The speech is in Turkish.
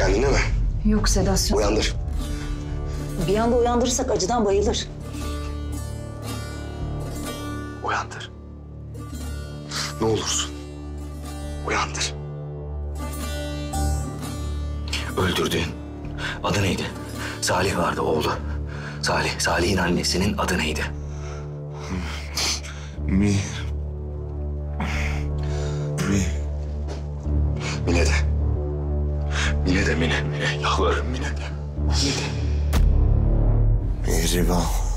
Kendinde mi? Yok sedasyon. Uyandır. Bir anda uyandırırsak acıdan bayılır. Uyandır. Ne olursun. Uyandır. Öldürdüğün adı neydi? Salih vardı oğlu. Salih'in annesinin adı neydi? Mine de. Mine de. Yalvarırım Mine de. Mihriban.